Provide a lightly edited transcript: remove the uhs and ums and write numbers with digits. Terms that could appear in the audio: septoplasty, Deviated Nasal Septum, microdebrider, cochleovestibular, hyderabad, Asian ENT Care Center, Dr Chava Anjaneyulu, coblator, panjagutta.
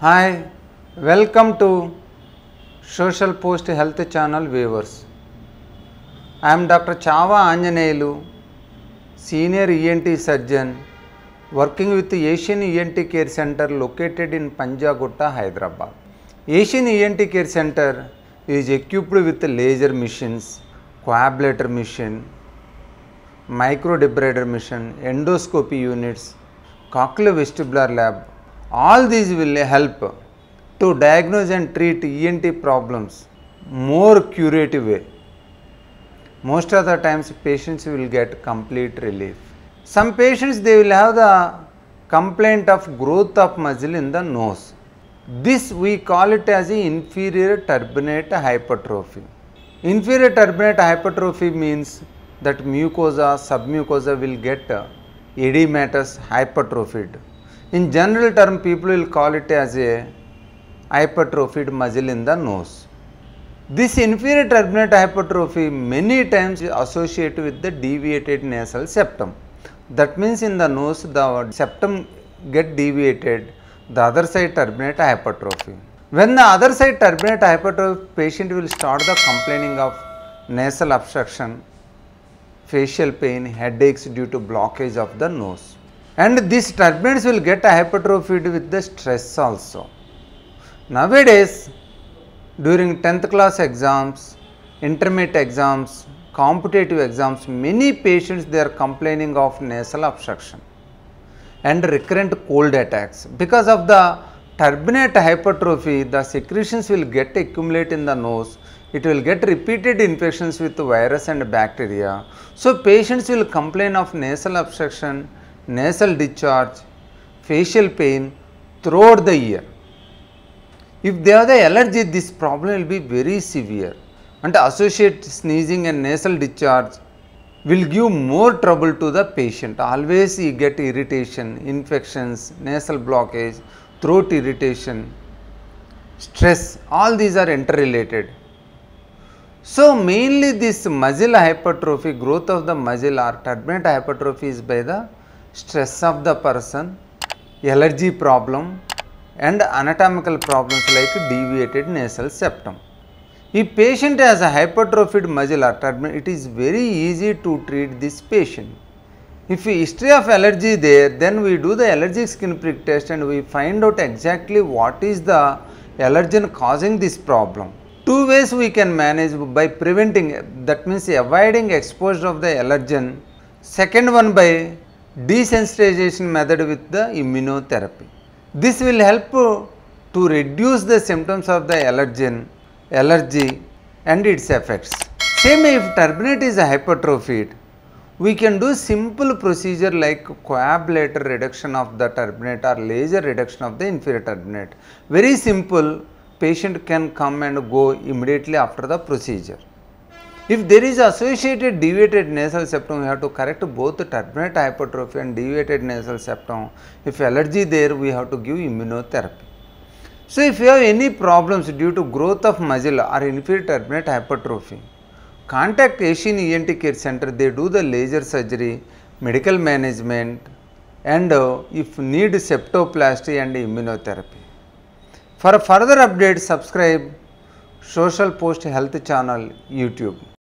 Hi, welcome to Social Post Health Channel viewers. I am Dr. Chava Anjaneyulu, Senior ENT Surgeon working with the Asian ENT Care Center located in Panjagutta, Hyderabad. Asian ENT Care Center is equipped with laser machines, coblator machine, microdebrider machine, endoscopy units, cochleovestibular lab. All these will help to diagnose and treat ENT problems more curative way. Most of the times patients will get complete relief. Some patients they will have the complaint of growth of muscle in the nose. This we call it as inferior turbinate hypertrophy. Inferior turbinate hypertrophy means that mucosa, submucosa will get edematous hypertrophied. In general term, people will call it as a hypertrophied muscle in the nose. This inferior turbinate hypertrophy many times is associated with the deviated nasal septum. That means in the nose, the septum get deviated, the other side turbinate hypertrophy. When the other side turbinate hypertrophy, patient will start the complaining of nasal obstruction, facial pain, headaches due to blockage of the nose. And these turbinates will get hypertrophied with the stress also. Nowadays, during 10th class exams, intermediate exams, competitive exams, many patients they are complaining of nasal obstruction and recurrent cold attacks. Because of the turbinate hypertrophy, the secretions will get accumulate in the nose. It will get repeated infections with virus and bacteria. So, patients will complain of nasal obstruction, nasal discharge, facial pain throughout the year. If they have the allergy, this problem will be very severe, and associate sneezing and nasal discharge will give more trouble to the patient. Always you get irritation, infections, nasal blockage, throat irritation, stress, all these are interrelated. So mainly this muscle hypertrophy, growth of the muscle or turbinate hypertrophy is by the stress of the person, allergy problem and anatomical problems like deviated nasal septum. If patient has a hypertrophied muscle or turbinate, it is very easy to treat this patient. If history of allergy there, then we do the allergic skin prick test and we find out exactly what is the allergen causing this problem. Two ways we can manage by preventing, that means avoiding exposure of the allergen. Second one by desensitization method with the immunotherapy. This will help to reduce the symptoms of the allergen, allergy and its effects. Same if turbinate is hypertrophied, we can do simple procedure like coagulator reduction of the turbinate or laser reduction of the inferior turbinate. Very simple, patient can come and go immediately after the procedure. If there is associated deviated nasal septum, we have to correct both turbinate hypertrophy and deviated nasal septum. If allergy there, we have to give immunotherapy. So, if you have any problems due to growth of muscle or inferior turbinate hypertrophy, contact Asian ENT Care Center. They do the laser surgery, medical management and if need septoplasty and immunotherapy. For further updates, subscribe Social Post Health Channel YouTube.